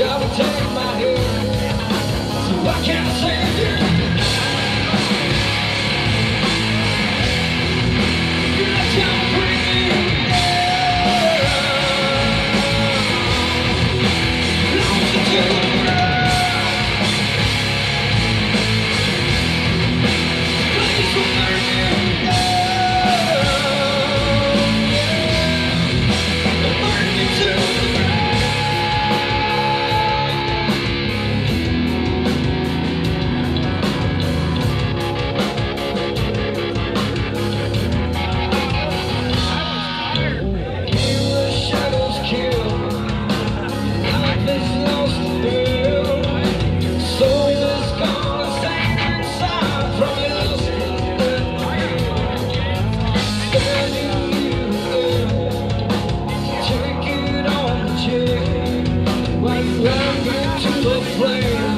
Y'all would take my hand, so I can't save you. Welcome to the flame.